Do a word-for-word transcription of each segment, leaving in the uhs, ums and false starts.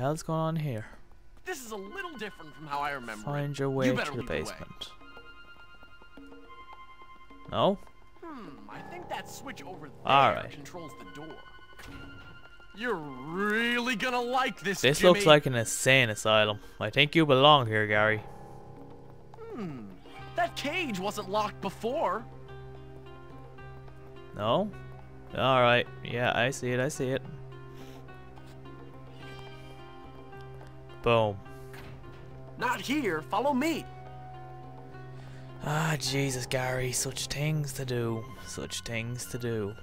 hell's going on here? This is a little different from how I remember. Find your way you to the basement. The no? Hmm, I think that switch over there All right. controls the door. You're really gonna like this, This Jimmy. Looks like an insane asylum. I think you belong here, Gary. Hmm, that cage wasn't locked before. No? Alright, yeah, I see it, I see it. Boom. Not here, follow me. Ah, Jesus, Gary, such things to do. Such things to do.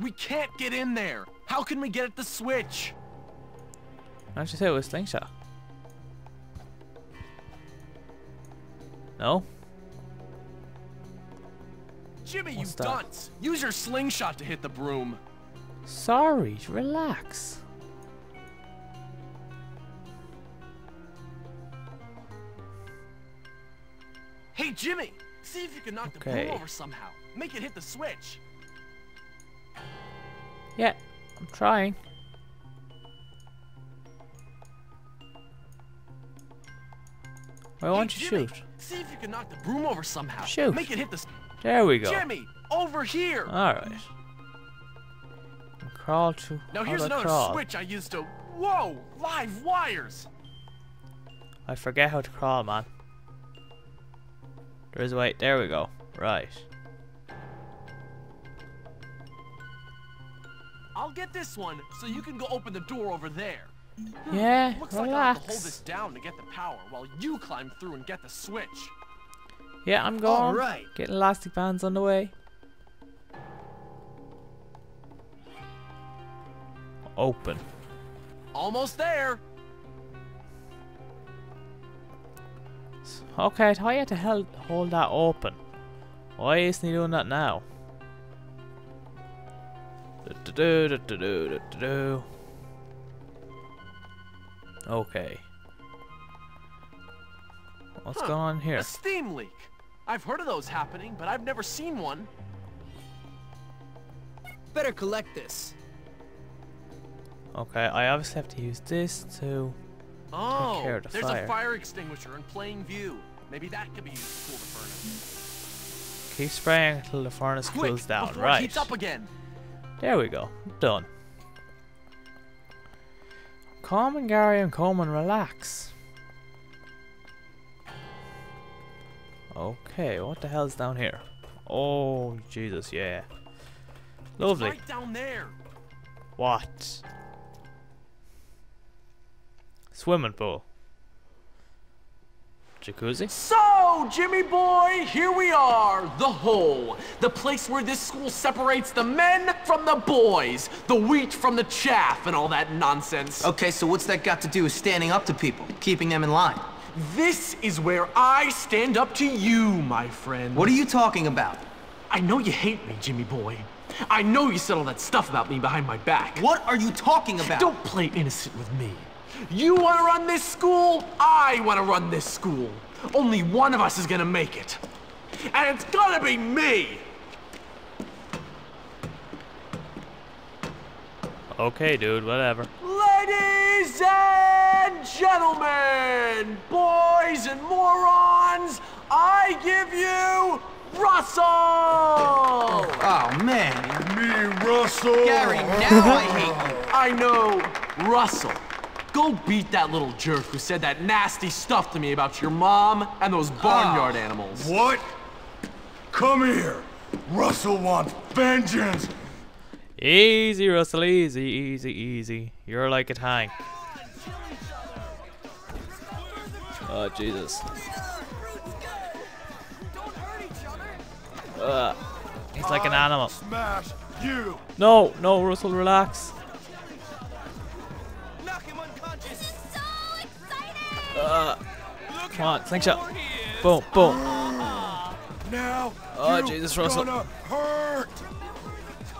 We can't get in there. How can we get at the switch? I should say it was a slingshot. No? Jimmy, What's you that? dunce! Use your slingshot to hit the broom. Sorry, relax. Hey, Jimmy! See if you can knock okay. the broom over somehow. Make it hit the switch. Yeah, I'm trying. Why won't hey, you Jimmy, shoot? See if you can knock the broom over somehow. Shoot. Make it hit the. There we go. Jimmy, over here. All right. Crawl to. Now here's another crawl. switch I used to. Whoa! Live wires. I forget how to crawl, man. There is a way. There we go. Right. I'll get this one, so you can go open the door over there. Yeah. Looks relax. like I have to hold this down to get the power, while you climb through and get the switch. Yeah, I'm going. All right. Getting elastic bands on the way. Open. Almost there. Okay, I thought you had to held, hold that open. Why isn't he doing that now? Do, do, do, do, do, do, do. Okay. What's huh, going on here? A steam leak. I've heard of those happening, but I've never seen one. Better collect this. Okay, I obviously have to use this to oh, take care of the there's fire. a fire extinguisher in plain view. Maybe that could be useful to furnace. Keep spraying until the furnace Quick, cools down. Before right. It heats up again. There we go. Done. Calm and Gary and calm and relax. Okay, what the hell's down here? Oh Jesus, yeah. Lovely. It's right down there. What? Swimming pool. Jacuzzi. So, Jimmy boy, here we are, the hole. The place where this school separates the men from the boys, the wheat from the chaff, and all that nonsense. Okay, so what's that got to do with standing up to people, keeping them in line? This is where I stand up to you, my friend. What are you talking about? I know you hate me, Jimmy boy. I know you said all that stuff about me behind my back. What are you talking about? Don't play innocent with me. You want to run this school, I want to run this school. Only one of us is going to make it. And it's going to be me! Okay, dude, whatever. Ladies and gentlemen, boys and morons, I give you Russell! Oh, man. Me, Russell! Gary, now I hate you. I know, Russell. Go beat that little jerk who said that nasty stuff to me about your mom and those barnyard oh. animals. What? Come here. Russell wants vengeance. Easy, Russell. Easy, easy, easy. You're like a tank. Oh, Jesus. Uh, he's like an animal. Smash you. No, no, Russell, relax. Uh, come on, slingshot. Boom, boom. Now oh, Jesus, Russell. Hurt.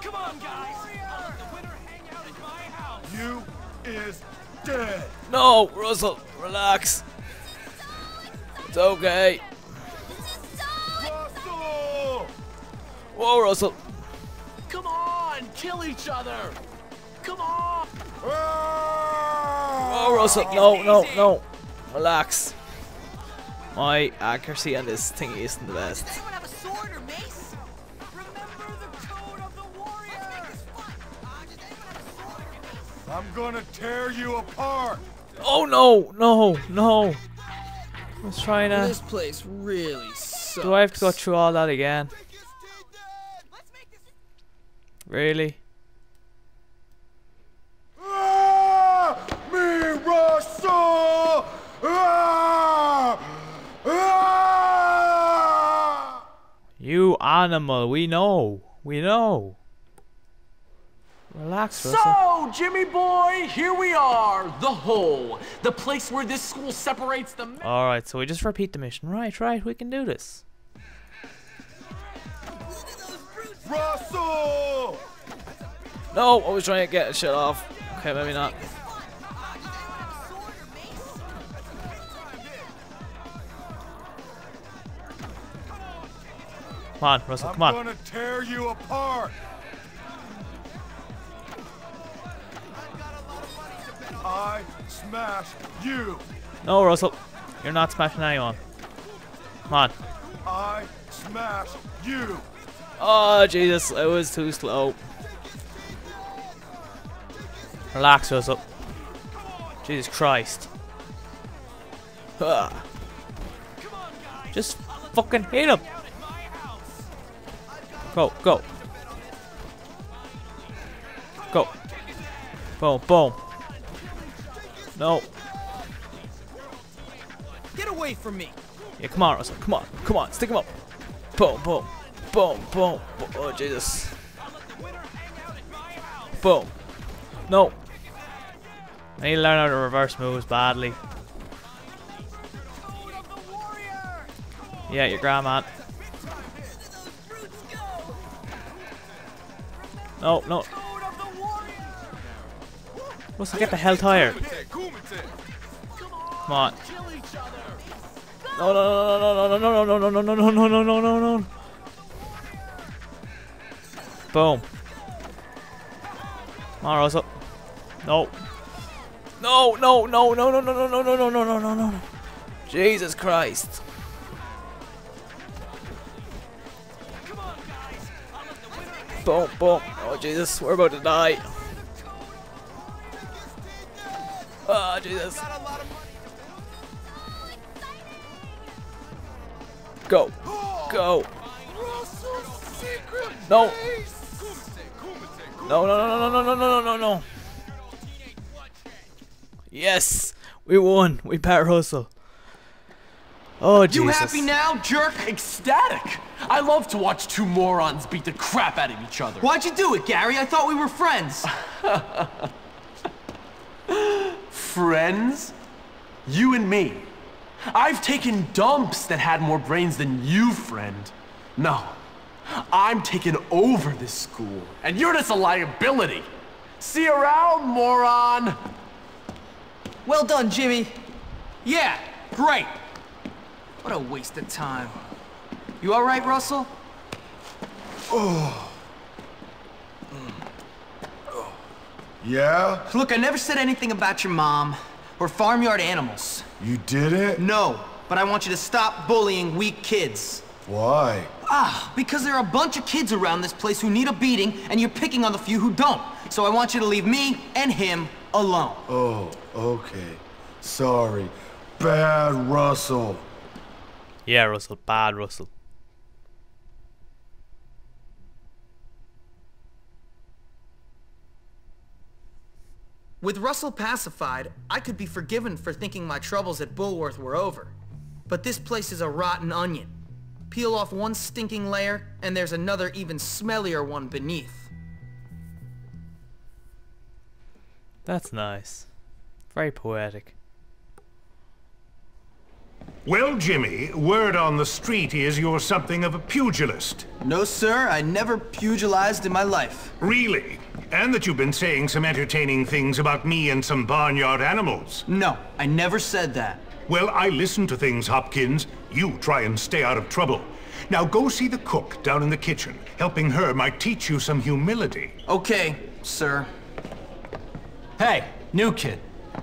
Come on, guys. I'll let the winner hang out at my house. You is dead. No, Russell, relax. It's okay. Russell. Whoa, Russell. Come on, kill each other. Come on! Oh, Russell, no, no, no. Relax. My accuracy on this thing isn't the best. Does anyone have a sword or mace? Remember the code of the warrior. Let's make this fun. Uh, does anyone have a sword or mace? I'm gonna tear you apart. Oh no, no, no. I was trying to. This place really sucks. Do I have to go through all that again? Really? Ah, me, Russell! Ah, ah! You animal, we know. We know. Relax, Russell. So, Jimmy boy, here we are. The hole. The place where this school separates the men. Alright, so we just repeat the mission. Right, right, we can do this. Russell! No, I was trying to get a shit off. Okay, maybe not. Come on, Russell, come on. I'm gonna tear you apart. I smash you. No, Russell, you're not smashing anyone. Come on. I smash you. Oh Jesus, it was too slow. Relax, Russell. Jesus Christ. Ugh. Just fucking hit him. Go, go. Go. Boom, boom. No. Get away from me. Yeah, come on, Russell. Come on, come on. Stick him up. Boom, boom. Boom, boom, boom, oh Jesus. Boom. No. I need to learn how to reverse moves badly. Yeah, your grandma. No, no. Must get the hell tired. Come on. No, no, no, no, no, no, no, no, no, no, no, no, no, no, no, no. Boom. Come on, Russell. No. No, no, no, no, no, no, no, no, no, no, no, no, no, no. Jesus Christ. Boom, boom. Oh, Jesus. We're about to die. Oh, Jesus. Go. Go. No. No, no, no, no, no, no, no, no, no, no. Yes, we won. We pat Russell. Oh, Jesus. You happy now, jerk? Ecstatic. I love to watch two morons beat the crap out of each other. Why'd you do it, Gary? I thought we were friends. Friends? You and me. I've taken dumps that had more brains than you, friend. No. I'm taking over this school, and you're just a liability. See you around, moron. Well done, Jimmy. Yeah, great. What a waste of time. You all right, Russell? Oh. Mm. Oh. Yeah? Look, I never said anything about your mom or farmyard animals. You did it? No, but I want you to stop bullying weak kids. Why? Ah, because there are a bunch of kids around this place who need a beating, and you're picking on the few who don't. So I want you to leave me and him alone. Oh, okay. Sorry. Bad Russell. Yeah, Russell. Bad Russell. With Russell pacified, I could be forgiven for thinking my troubles at Bullworth were over. But this place is a rotten onion. Peel off one stinking layer, and there's another even smellier one beneath. That's nice. Very poetic. Well, Jimmy, word on the street is you're something of a pugilist. No, sir. I never pugilized in my life. Really? And that you've been saying some entertaining things about me and some barnyard animals. No, I never said that. Well, I listen to things, Hopkins. You try and stay out of trouble. Now go see the cook down in the kitchen. Helping her might teach you some humility. Okay, sir. Hey, new kid.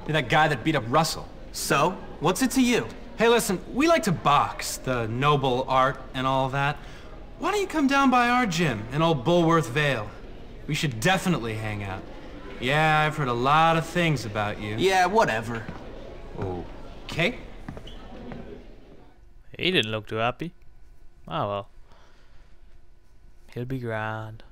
You're that guy that beat up Russell. So, what's it to you? Hey, listen, we like to box, the noble art and all that. Why don't you come down by our gym in old Bullworth Vale? We should definitely hang out. Yeah, I've heard a lot of things about you. Yeah, whatever. Okay. He didn't look too happy. Oh well. He'll be grand.